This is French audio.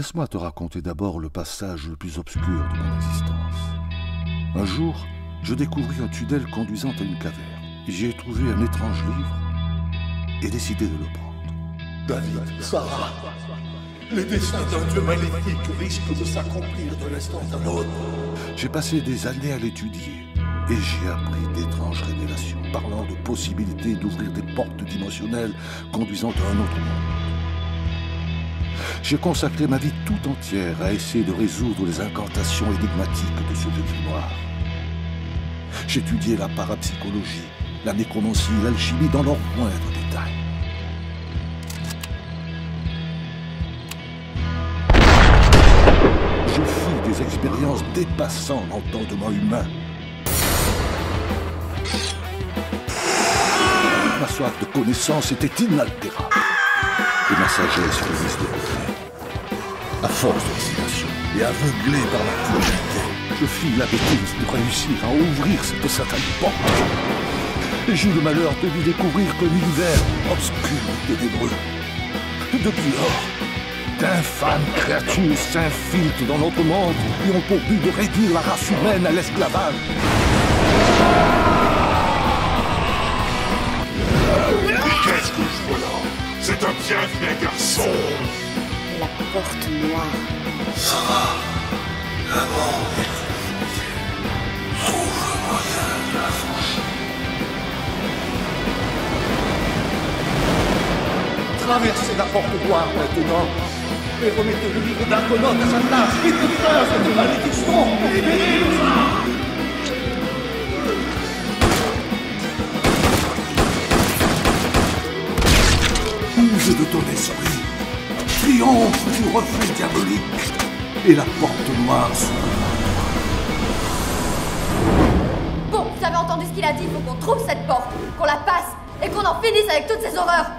Laisse-moi te raconter d'abord le passage le plus obscur de mon existence. Un jour, je découvris un tunnel conduisant à une caverne. J'y ai trouvé un étrange livre et décidé de le prendre. David, Sarah, le destin d'un dieu maléfique risque de s'accomplir de l'instant à l'autre. J'ai passé des années à l'étudier et j'ai appris d'étranges révélations parlant de possibilités d'ouvrir des portes dimensionnelles conduisant à un autre monde. J'ai consacré ma vie tout entière à essayer de résoudre les incantations énigmatiques de ce livre noir. J'étudiais la parapsychologie, la nécromancie, l'alchimie dans leurs moindres détails. Je fis des expériences dépassant l'entendement humain. Ma soif de connaissance était inaltérable. Et ma sagesse finissait de revenir. À force d'obstination et aveuglé par la curiosité, je fis la bêtise de réussir à ouvrir cette satanée porte. Et j'eus le malheur de lui découvrir qu'un univers obscur et ténébreux. Depuis lors, d'infâmes créatures s'infiltrent dans notre monde et ont pour but de réduire la race humaine à l'esclavage. Qu'est-ce que je vois là? C'est un bienvenu garçon! La porte noire. Ça va? La mort est... Traversez la porte noire maintenant et remettez le livre d'Argonaut à sa place. Et tout ça, c'est une malédiction. Ouvrez de ton esprit, triomphe du reflet diabolique, et la porte noire s'ouvre. Bon, vous avez entendu ce qu'il a dit, il faut qu'on trouve cette porte, qu'on la passe et qu'on en finisse avec toutes ces horreurs.